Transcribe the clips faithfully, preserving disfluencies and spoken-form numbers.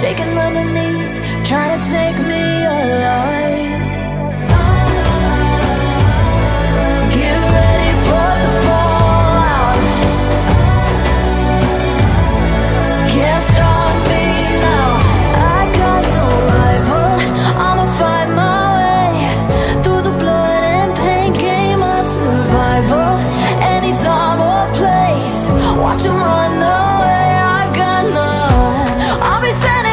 shaking underneath, trying to take me alive. I get ready for the fallout. Can't stop me now. I got no rival. I'ma find my way through the blood and pain, game of survival. Any time or place, watch 'em run away. I got none. I'll be standing.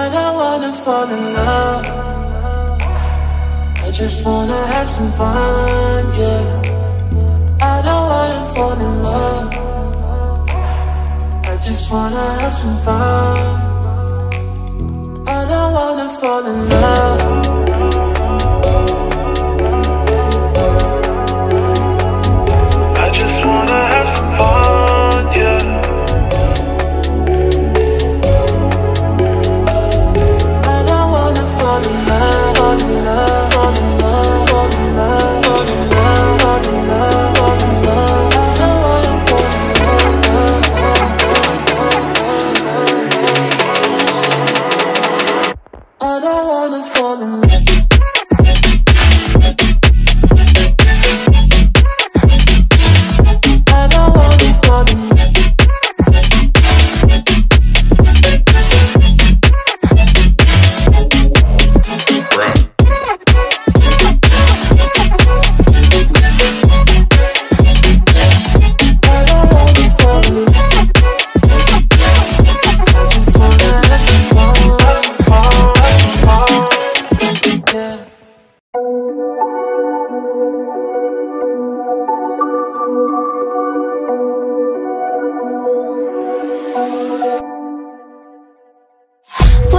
I don't wanna fall in love.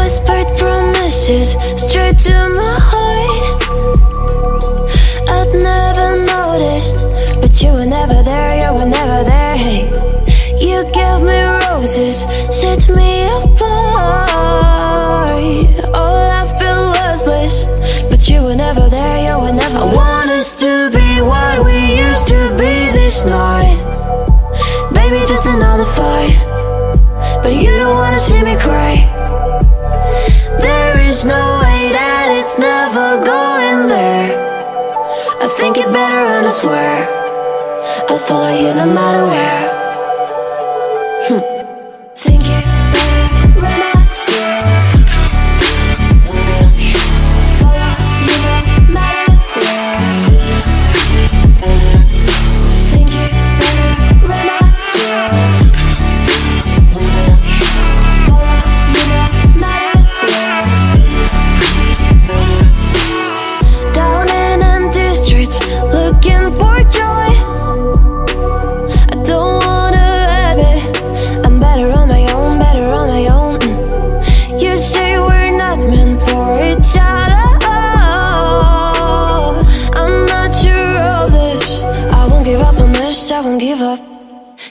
whispered promises straight to my heart. I'd never noticed, but you were never there, you were never there. Hey, you gave me roses, set me apart. All I feel was bliss, but you were never there, you were never there. I want us to be what we used to be this night. Baby, just another fight, but you don't wanna see me cry. There is no way that it's never going there. I think it better and I swear I'll follow you no matter where. Hm.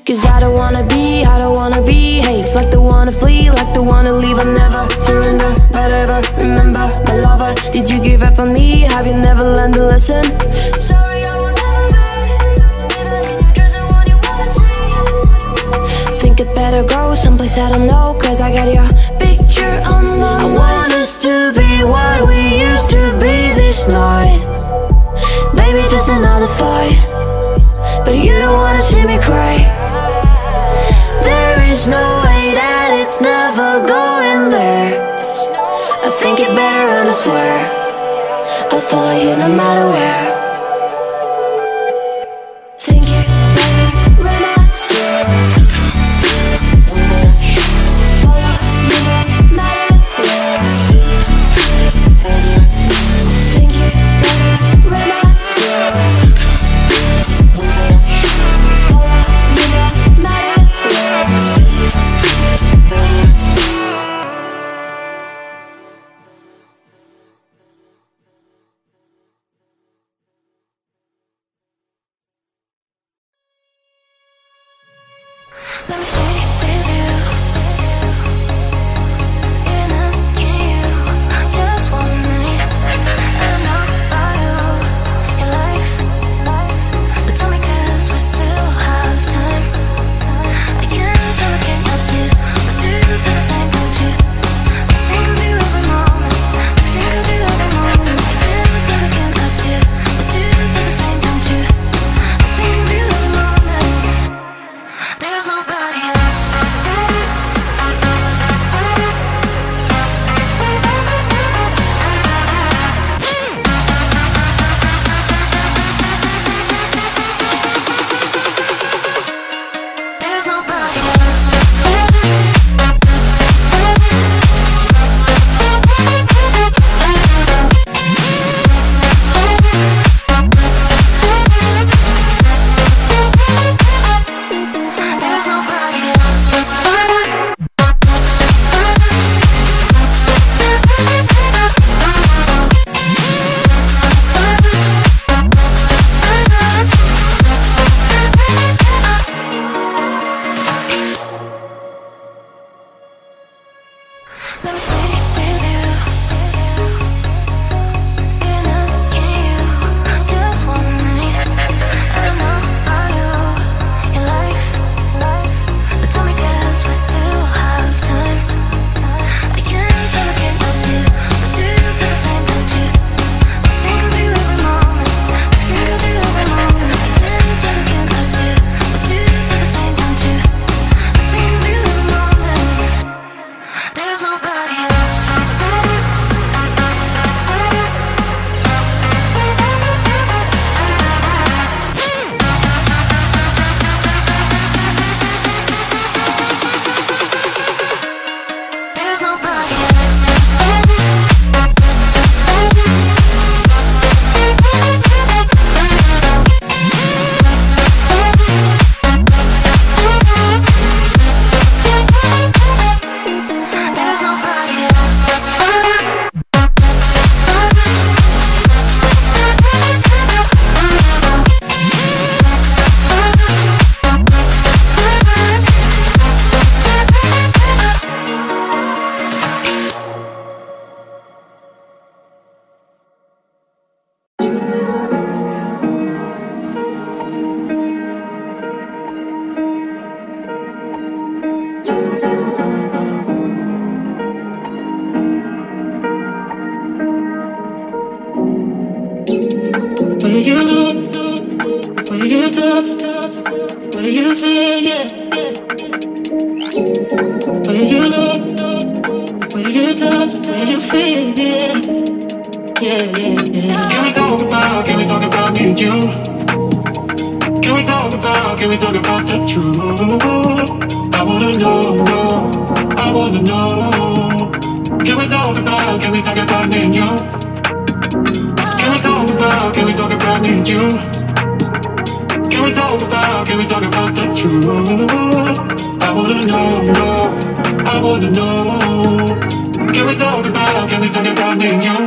Cause I don't wanna be, I don't wanna be hate, like the wanna flee, like the wanna leave. I never surrender, but ever remember, my lover. Did you give up on me? Have you never learned a lesson? Sorry, I will never, never the one you wanna see. Think it better go someplace I don't know, cause I got your picture on my mind. I want us to be what we used to be this night. Baby, just another fight, but you don't wanna see me cry. There's no way that it's never going there. I think it better and I swear I'll follow you no matter where. Let me stay with you, even asking you, just one night. I'm not about you, your life, but tell me cause we still have time. I can't say I can't help you, but do you feel the same, don't you? I think of you every moment, I think of you every moment. I can't say I can't help you, but do you feel the same, don't you? I think of you every moment. There's no nobody. way you look, the way you talk, the way you feel, yeah. The way you look, the way you talk, the way you feel, yeah. Yeah, yeah, yeah. Can we talk about, can we talk about me and you? Can we talk about, can we talk about the truth? I wanna know, know, I wanna know. Can we talk about, can we talk about me and you? Can we talk about me and you? Can we talk about, can we talk about the truth? I wanna know, know, I wanna know. Can we talk about, can we talk about me and you?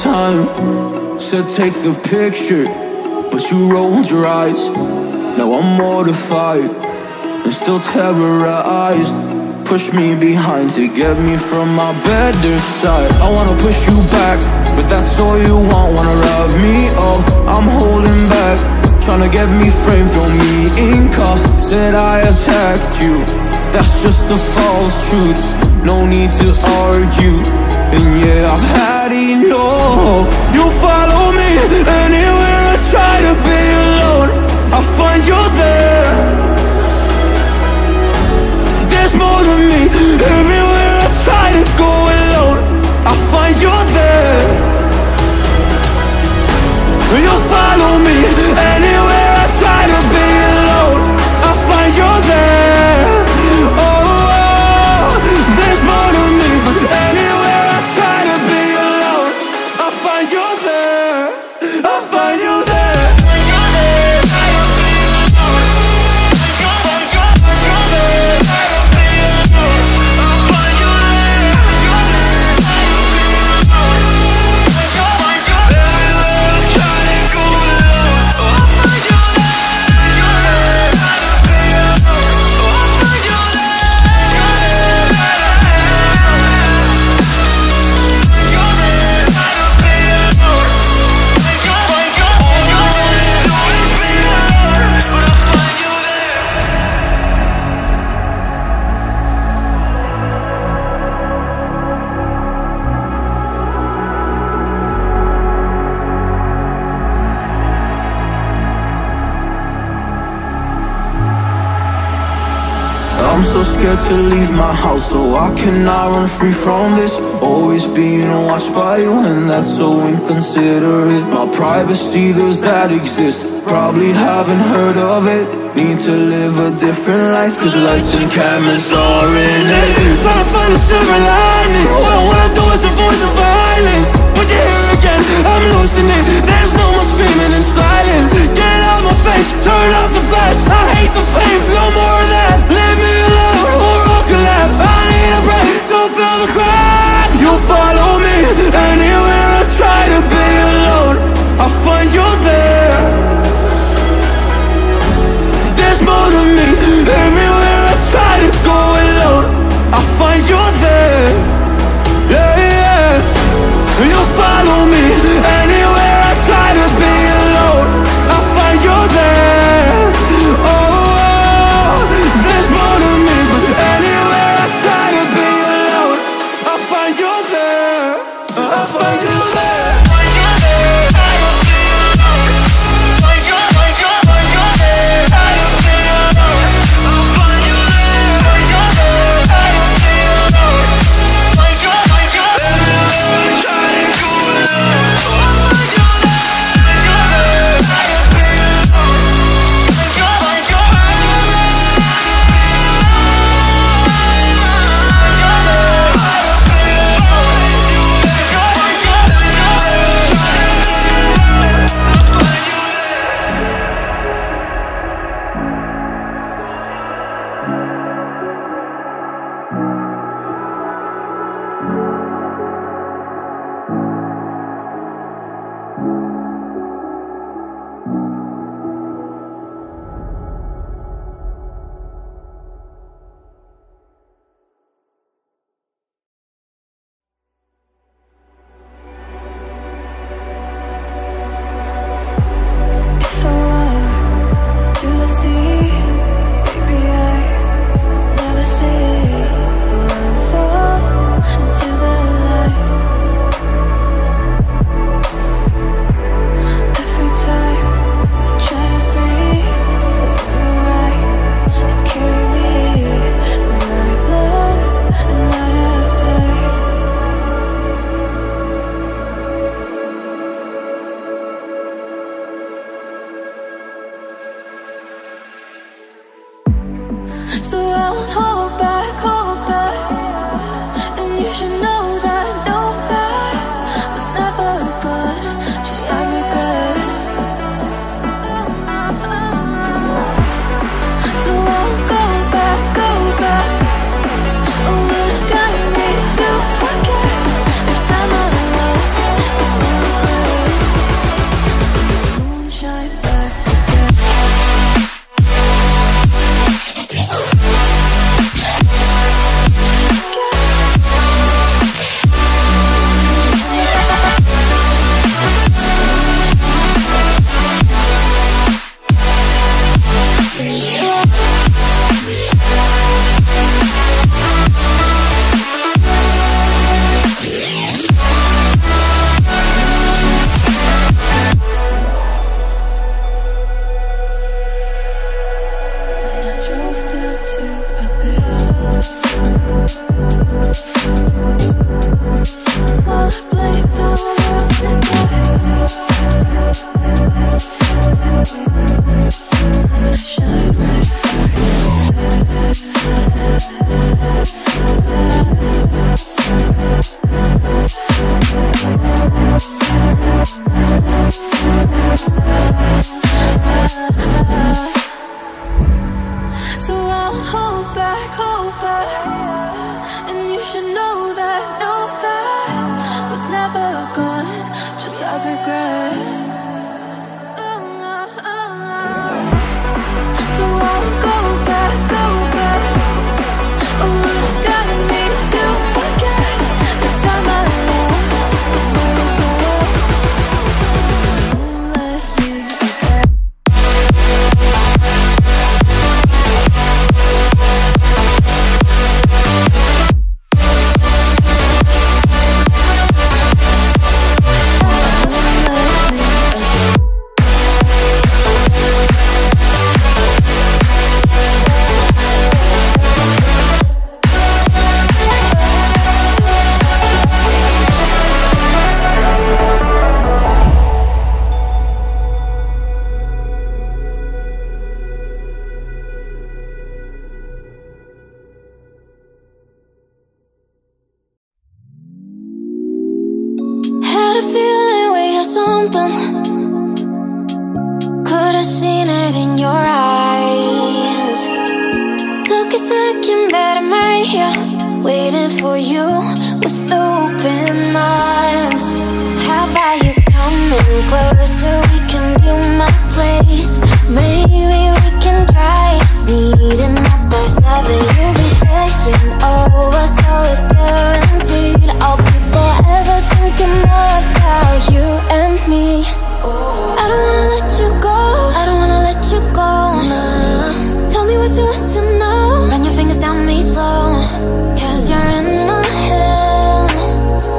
Time said take the picture, but you rolled your eyes. Now I'm mortified and still terrorized. Push me behind to get me from my better side. I wanna push you back, but that's all you want. Wanna rub me up, I'm holding back. Tryna get me framed, throw me in cuffs. Said I attacked you, that's just a false truth. No need to argue. And yeah, I've had enough. You follow me anywhere I try to be alone. I find you're there. There's more to me. Everywhere I try to go alone, I find you're there. You follow me anywhere I try to be alone, I find you're there. Oh, there's more to me, but anywhere to leave my house, so I cannot run free from this. Always being watched by you, and that's so inconsiderate. My privacy, those that exist, probably haven't heard of it. Need to live a different life, cause lights and cameras are in it. Trying to find a silver lining. All I wanna do is avoid the violence. But you're here again, I'm losing it. There's no more screaming in silence. Get out my face, turn off the flash. I hate the fame, no more of that. Leave me alone or I'll collapse. I need a break, don't feel the crowd. You follow me anywhere I try to be alone. I'll find you there. More to me, everywhere I try to go alone, I find you're there. Yeah, yeah. You follow me anywhere I try to be alone, I find you're there. Oh, there's more to me, but anywhere I try to be alone, I find you're there. I find you there. something. Could have seen it in your eyes. Took a second, but I'm right here, waiting for you with open arms. How about you coming closer? We can do my place. Maybe we can try meeting up by seven. You'll be saying over, so it's guaranteed. I'll be forever thinking more about you and me. I don't wanna let you go. I don't wanna let you go. Nah. Tell me what you want to know. Run your fingers down me slow. Cause you're in my head.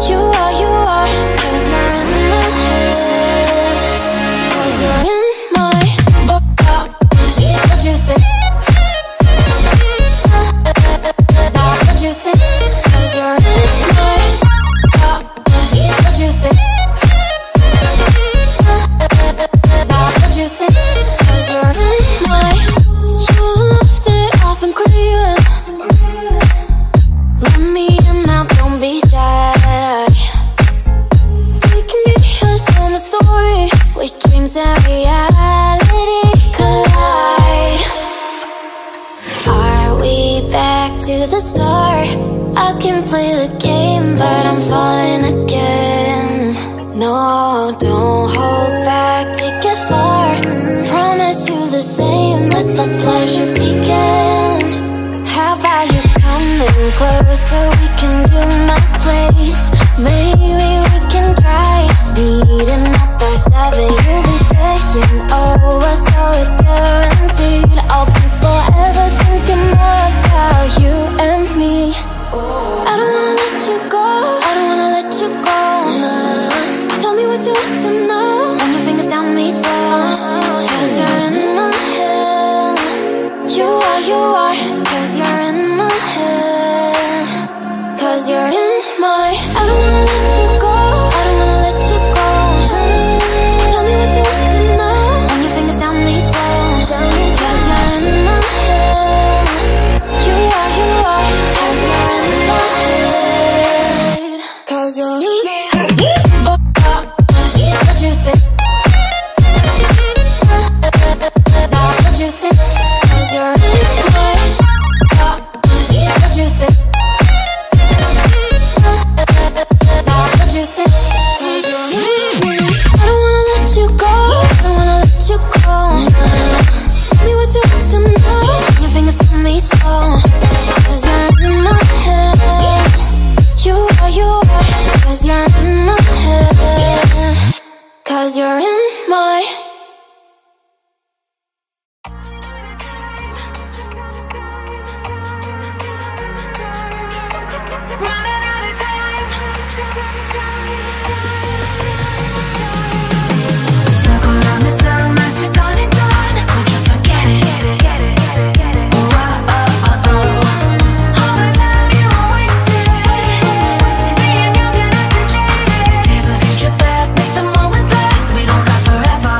You are, you are. Cause you're in my head. Cause you're in my head. What you think? What you think? Cause you're in my head. What you think? What you think? Cause you're in my head. You left it off and quit even. Let me in now, don't be shy. We can be here, so my story. With dreams and reality collide. Are we back to the start? I can play the game, but I'm falling again. No, don't hold back, take it far. Promise you the same, let the pleasure begin. How about you coming closer? We can do my place. Maybe we can try meeting up by seven. You'll be saying over, so it's guaranteed. I'll be forever thinking more about you and me. I don't wanna let you go. I don't wanna let you go. Nah. Tell me what you want to know. Run your fingers down me slow. Cause you're in my head. You are, you are. Cause you're in my head. Cause you're in my. I don't wanna let you go. I don't wanna let you go. Tell me what you want to know. Run your fingers down me slow. Cause you're in my head. You are, you are. Cause you're in my head. Cause you're in my head. What you think? What you think? Cause you're in my head. What you think? What you think? I don't wanna let you go. I don't wanna let you go. Tell me what you want to know. Your fingers tell me slow. Cause you're in my head. You are, you are. Cause you're in my head. Cause you're in my. Running out of time. Circle around the sun, unless you're starting to run, so just forget it. Oh, oh, oh, oh, oh. All the time you wasted, being young and untainted. Taste the future past, make the moment last. We don't love forever.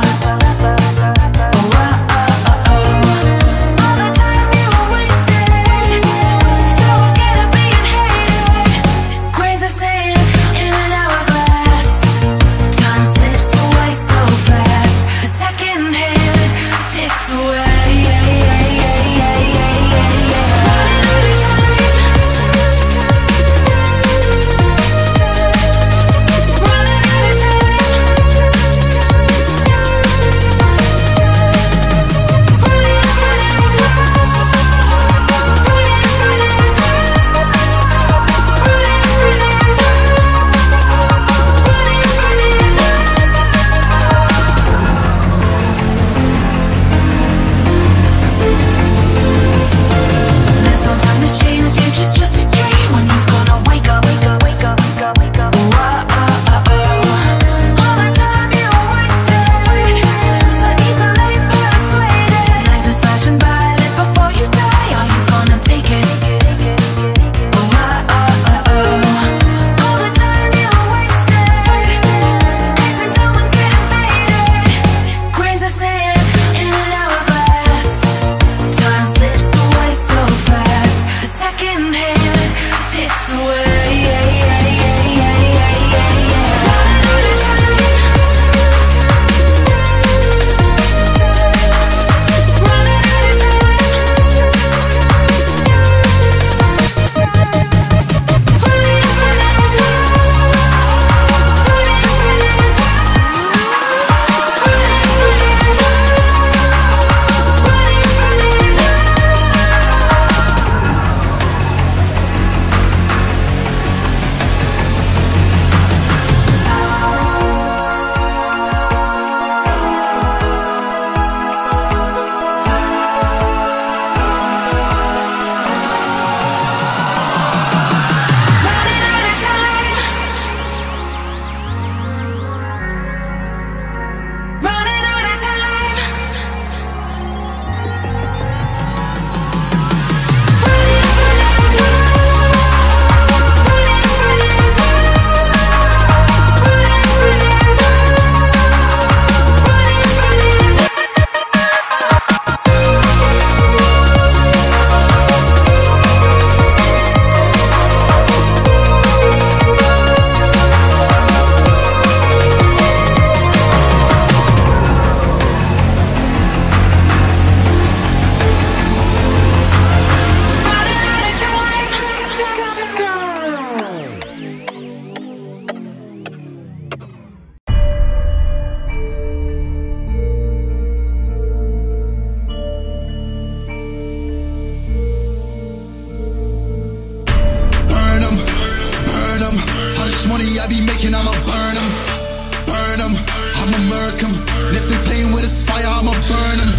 I'm a murk 'em. And if they playing with this fire, I'ma burn 'em.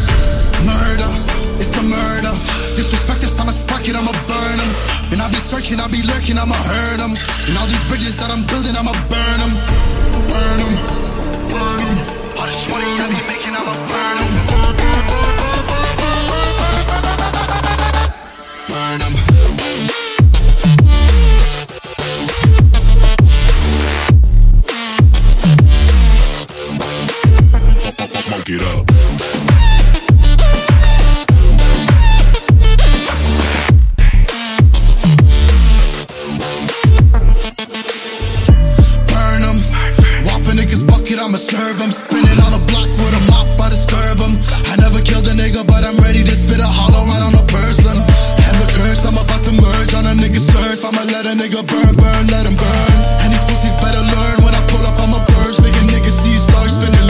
Murder, it's a murder. Disrespect this, I'ma spark it, I'ma burn 'em. And I'll be searching, I'll be lurking, I'ma hurt 'em. And all these bridges that I'm building, I'ma burn 'em. Burn 'em, burn 'em. All this money that we making, I'ma burn 'em. Burn 'em. Get up. Burn 'em. Whop a nigga's bucket, I'ma serve 'em. Spinning on a block with a mop, I disturb 'em. I never killed a nigga, but I'm ready to spit a hollow right on a person. And the curse, I'm about to merge on a nigga's turf. I'ma let a nigga burn, burn, let him burn. And these pussies better learn. When I pull up, I'ma purge. Make a nigga see stars spinning.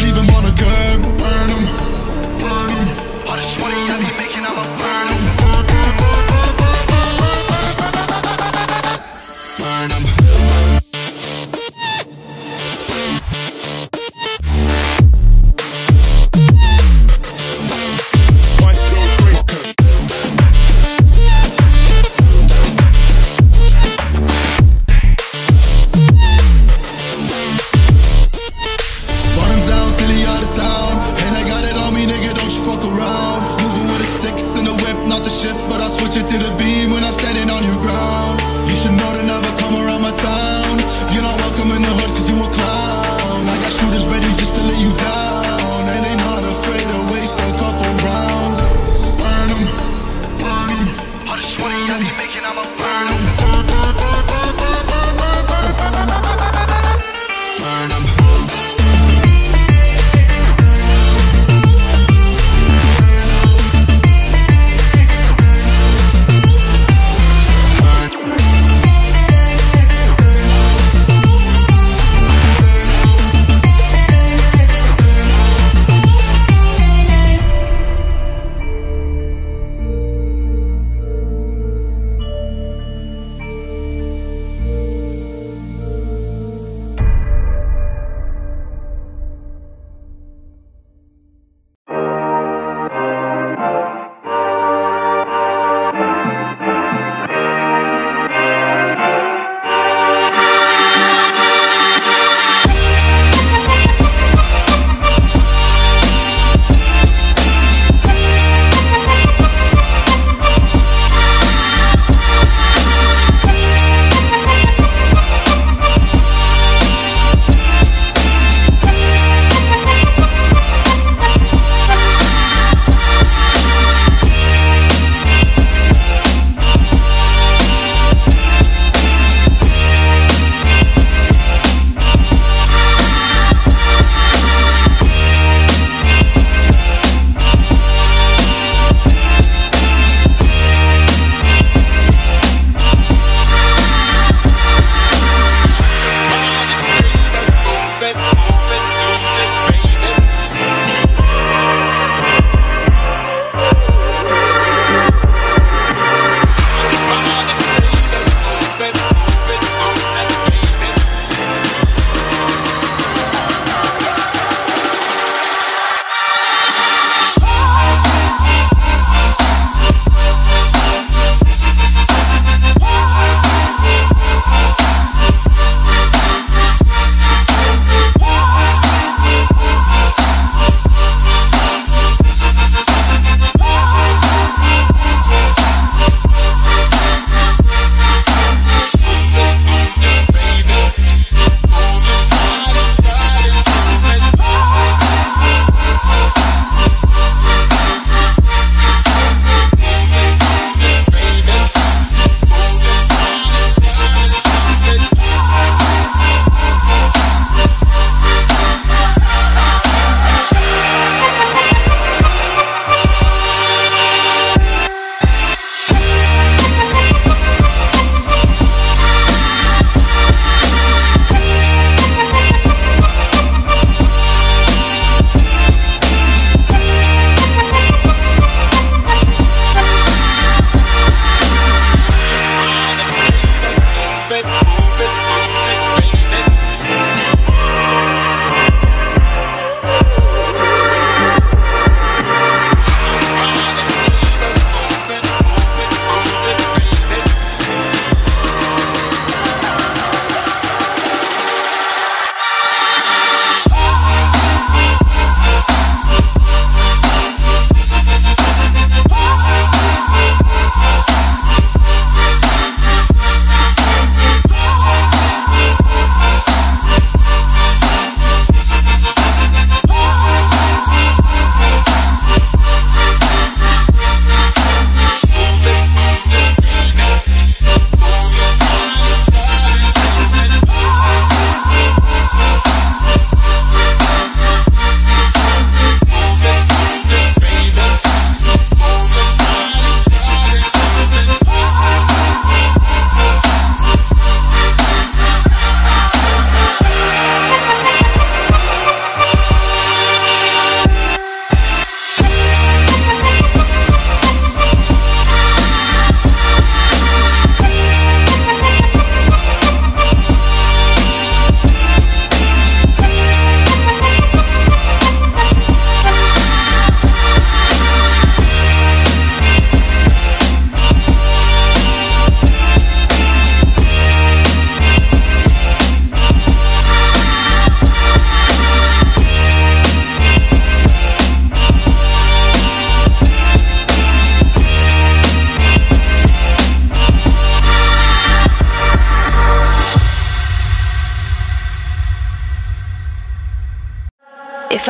if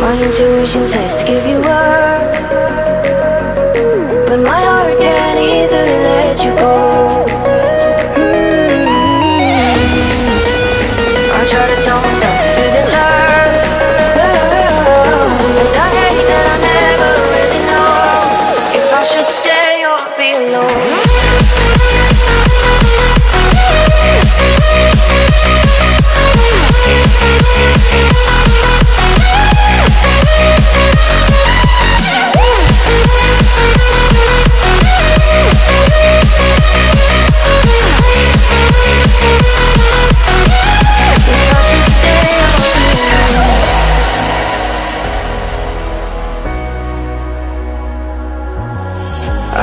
My intuition says to give you up, but my heart can't easily let you go. Mm-hmm. I try to tell myself this isn't love, and I hate that I never really know if I should stay or be alone.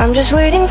I'm just waiting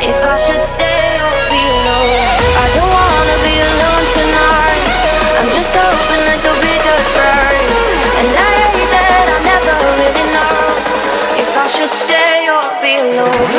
If I should stay or be alone. I don't wanna be alone tonight. I'm just hoping that you'll be just right, and I hate that I never really know if I should stay or be alone.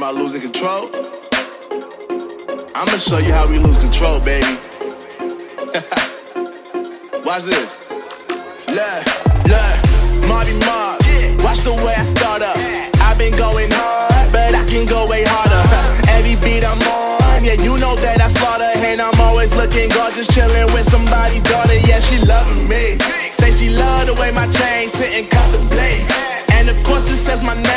Am I losing control? I'ma show you how we lose control, baby. Watch this. Look, look, Marty Mark. Watch the way I start up. I've been going hard, but I can go way harder. Every beat I'm on, yeah, you know that I slaughter. And I'm always looking gorgeous, chilling with somebody, daughter. Yeah, she loving me. Say she love the way my chain sitting, cut the blade. And of course, it says my name.